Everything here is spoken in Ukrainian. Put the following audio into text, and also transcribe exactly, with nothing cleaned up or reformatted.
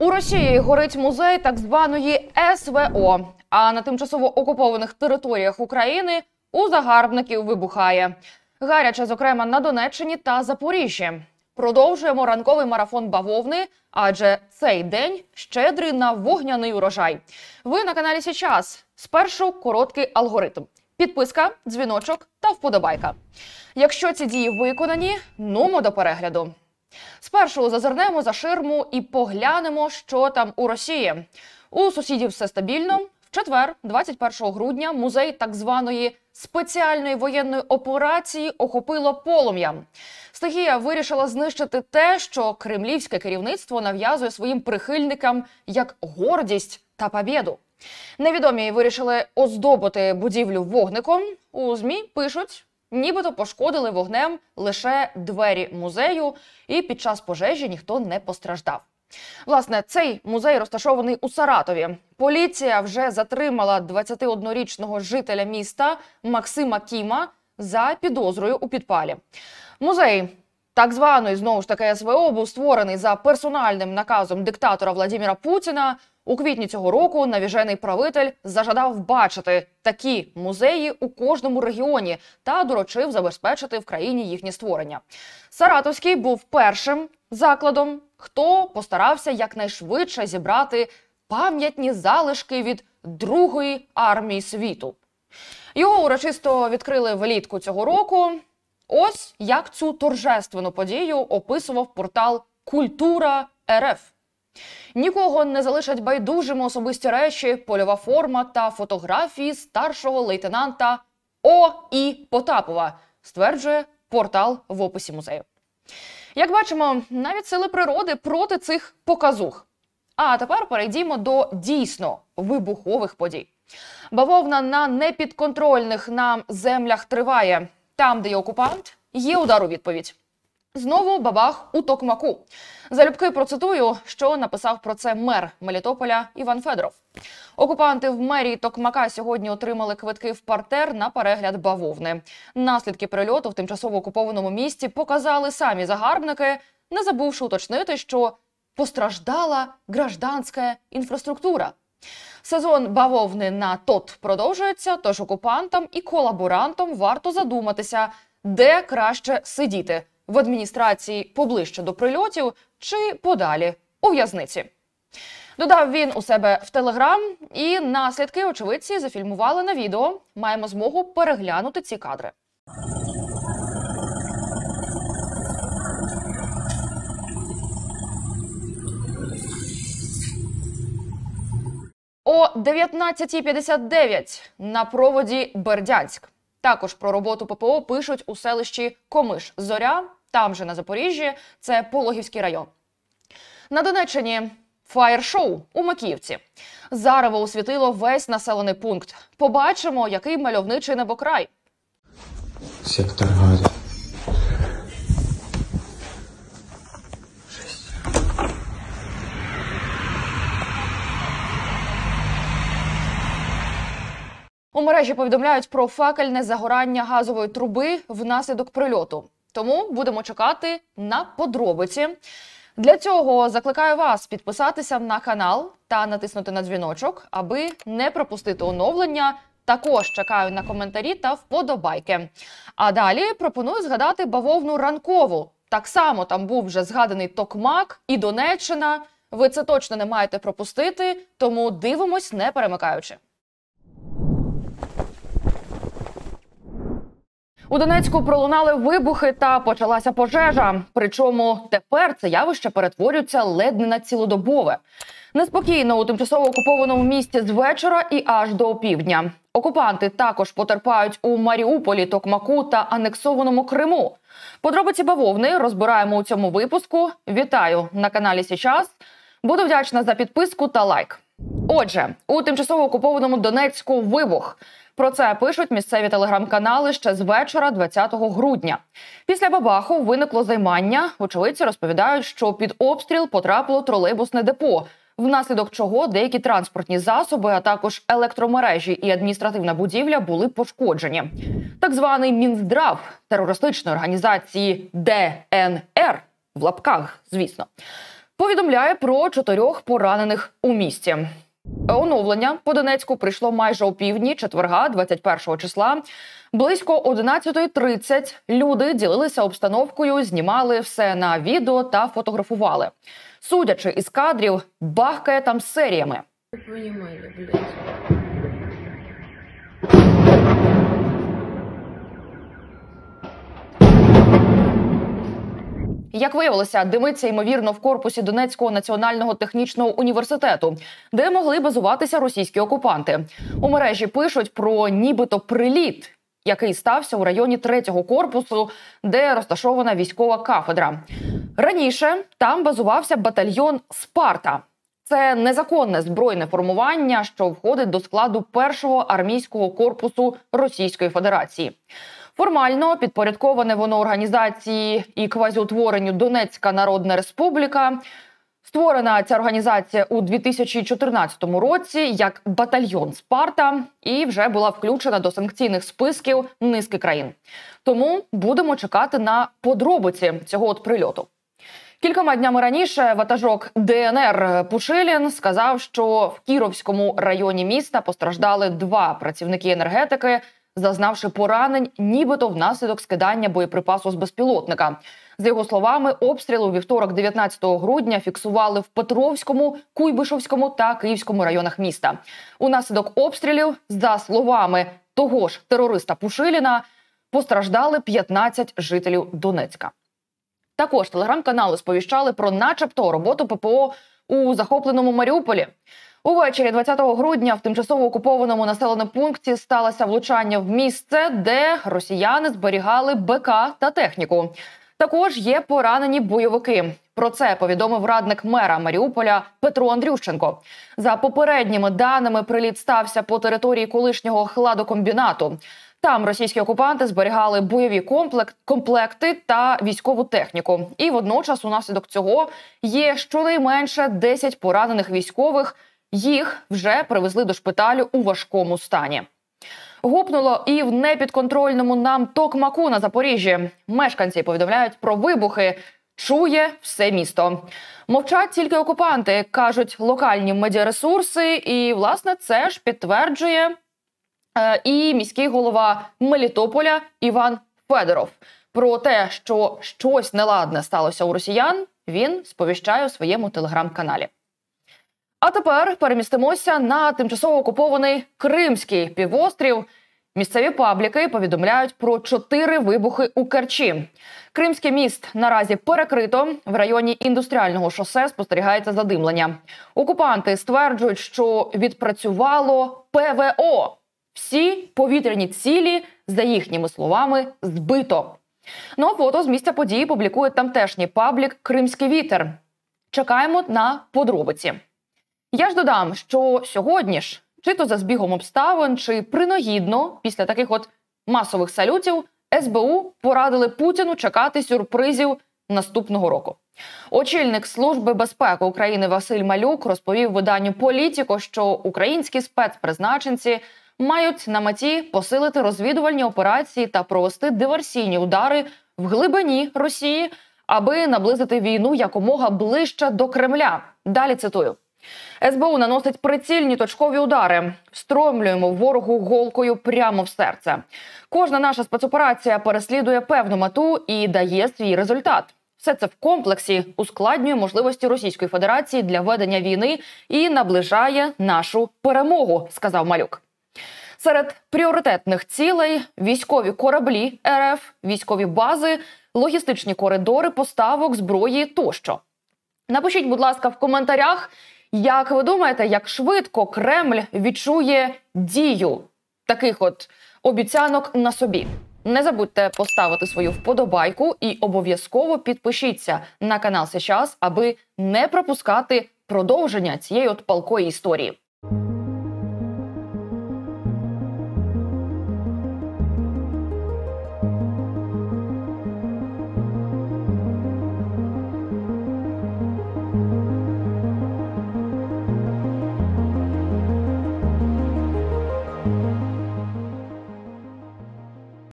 У Росії горить музей так званої С В О, а на тимчасово окупованих територіях України у загарбників вибухає. Гаряче, зокрема, на Донеччині та Запоріжжі. Продовжуємо ранковий марафон бавовни, адже цей день щедрий на вогняний урожай. Ви на каналі «Сейчас». Спершу короткий алгоритм. Підписка, дзвіночок та вподобайка. Якщо ці дії виконані, нумо до перегляду. Спершу зазирнемо за ширму і поглянемо, що там у Росії. У сусідів все стабільно. В четвер, двадцять першого грудня, музей так званої спеціальної воєнної операції охопило полум'ям. Стихія вирішила знищити те, що кремлівське керівництво нав'язує своїм прихильникам як гордість та побєду. Невідомі вирішили оздобити будівлю вогником. У ЗМІ пишуть, нібито пошкодили вогнем лише двері музею, і під час пожежі ніхто не постраждав. Власне, цей музей розташований у Саратові. Поліція вже затримала двадцятиоднорічного жителя міста Максима Кіма за підозрою у підпалі. Музей так званої, знову ж таки, С В О був створений за персональним наказом диктатора Володимира Путіна. У квітні цього року навіжений правитель зажадав бачити такі музеї у кожному регіоні та доручив забезпечити в країні їхнє створення. Саратовський був першим закладом, хто постарався якнайшвидше зібрати пам'ятні залишки від Другої армії світу. Його урочисто відкрили влітку цього року. Ось як цю торжественну подію описував портал «Культура Р Ф». Нікого не залишать байдужими особисті речі, польова форма та фотографії старшого лейтенанта О І Потапова, стверджує портал в описі музею. Як бачимо, навіть сили природи проти цих показух. А тепер перейдімо до дійсно вибухових подій. Бавовна на непідконтрольних нам землях триває. Там, де є окупант, є удар у відповідь. Знову бабах у Токмаку. Залюбки процитую, що написав про це мер Мелітополя Іван Федоров. Окупанти в мерії Токмака сьогодні отримали квитки в партер на перегляд бавовни. Наслідки прильоту в тимчасово окупованому місті показали самі загарбники, не забувши уточнити, що постраждала гражданська інфраструктура. Сезон бавовни на ТОТ продовжується, тож окупантам і колаборантам варто задуматися, де краще сидіти – в адміністрації поближче до прильотів чи подалі у в'язниці. Додав він у себе в Телеграм, і наслідки очевидці зафільмували на відео. Маємо змогу переглянути ці кадри. О дев'ятнадцятій п'ятдесят дев'ять на проводі Бердянськ. Також про роботу П П О пишуть у селищі Комиш-Зоря, там же на Запоріжжі, це Пологівський район. На Донеччині фаєр-шоу у Макіївці. Зарево освітило весь населений пункт. Побачимо, який мальовничий небокрай. Сектор газу. У мережі повідомляють про факельне загорання газової труби внаслідок прильоту. Тому будемо чекати на подробиці. Для цього закликаю вас підписатися на канал та натиснути на дзвіночок, аби не пропустити оновлення. Також чекаю на коментарі та вподобайки. А далі пропоную згадати бавовну ранкову. Так само там був вже згаданий Токмак і Донеччина. Ви це точно не маєте пропустити, тому дивимось, не перемикаючи. У Донецьку пролунали вибухи та почалася пожежа. Причому тепер це явище перетворюється ледь не на цілодобове. Неспокійно у тимчасово окупованому місті з вечора і аж до опівдня. Окупанти також потерпають у Маріуполі, Токмаку та анексованому Криму. Подробиці бавовни розбираємо у цьому випуску. Вітаю на каналі «Сейчас». Буду вдячна за підписку та лайк. Отже, у тимчасово окупованому Донецьку вибух. Про це пишуть місцеві телеграм-канали ще з вечора двадцятого грудня. Після бабаху виникло займання. Очевидці розповідають, що під обстріл потрапило тролейбусне депо, внаслідок чого деякі транспортні засоби, а також електромережі і адміністративна будівля були пошкоджені. Так званий Мінздрав терористичної організації Д Н Р, в лапках, звісно, повідомляє про чотирьох поранених у місті. Оновлення по Донецьку прийшло майже опівдні четверга, двадцять першого числа. Близько одинадцятої тридцять люди ділилися обстановкою, знімали все на відео та фотографували. Судячи із кадрів, бахкає там серіями. Як виявилося, димиться, ймовірно, в корпусі Донецького національного технічного університету, де могли базуватися російські окупанти. У мережі пишуть про нібито приліт, який стався у районі третього корпусу, де розташована військова кафедра. Раніше там базувався батальйон «Спарта». Це незаконне збройне формування, що входить до складу першого армійського корпусу Російської Федерації. Формально підпорядковане воно організації і квазіутворенню Донецька Народна Республіка. Створена ця організація у дві тисячі чотирнадцятому році як батальйон «Спарта» і вже була включена до санкційних списків низки країн. Тому будемо чекати на подробиці цього от прильоту. Кількома днями раніше ватажок ДНР Пушилін сказав, що в Кіровському районі міста постраждали два працівники енергетики, зазнавши поранень нібито внаслідок скидання боєприпасу з безпілотника. За його словами, обстріли у вівторок дев'ятнадцятого грудня фіксували в Петровському, Куйбишевському та Київському районах міста. Унаслідок обстрілів, за словами того ж терориста Пушиліна, постраждали п'ятнадцять жителів Донецька. Також телеграм-канали сповіщали про начебто роботу ППО у захопленому Маріуполі. Увечері двадцятого грудня в тимчасово окупованому населеному пункті сталося влучання в місце, де росіяни зберігали БК та техніку. Також є поранені бойовики. Про це повідомив радник мера Маріуполя Петро Андрющенко. За попередніми даними, приліт стався по території колишнього хладокомбінату. Там російські окупанти зберігали бойові комплекти та військову техніку. І водночас унаслідок цього є щонайменше десять поранених військових. Їх вже привезли до шпиталю у важкому стані. Гупнуло і в непідконтрольному нам Токмаку на Запоріжжі. Мешканці повідомляють про вибухи. Чує все місто. Мовчать тільки окупанти, кажуть локальні медіаресурси. І, власне, це ж підтверджує і міський голова Мелітополя Іван Федоров. Про те, що щось неладне сталося у росіян, він сповіщає у своєму телеграм-каналі. А тепер перемістимося на тимчасово окупований Кримський півострів. Місцеві пабліки повідомляють про чотири вибухи у Керчі. Кримський міст наразі перекрито. В районі індустріального шосе спостерігається задимлення. Окупанти стверджують, що відпрацювало ПВО. Всі повітряні цілі, за їхніми словами, збито. Ну а фото з місця події публікує тамтешній паблік «Кримський вітер». Чекаємо на подробиці. Я ж додам, що сьогодні ж, чи то за збігом обставин, чи принагідно, після таких от масових салютів, ес бе у порадили Путіну чекати сюрпризів наступного року. Очільник Служби безпеки України Василь Малюк розповів виданню «Політіко», що українські спецпризначенці мають на меті посилити розвідувальні операції та провести диверсійні удари в глибині Росії, аби наблизити війну якомога ближче до Кремля. Далі цитую. ес бе у наносить прицільні точкові удари. Встромлюємо ворогу голкою прямо в серце. Кожна наша спецоперація переслідує певну мету і дає свій результат. Все це в комплексі ускладнює можливості Російської Федерації для ведення війни і наближає нашу перемогу, сказав Малюк. Серед пріоритетних цілей – військові кораблі ер еф, військові бази, логістичні коридори, поставок, зброї тощо. Напишіть, будь ласка, в коментарях, як ви думаєте, як швидко Кремль відчує дію таких от обіцянок на собі? Не забудьте поставити свою вподобайку і обов'язково підпишіться на канал «Сейчас», аби не пропускати продовження цієї от палкої історії.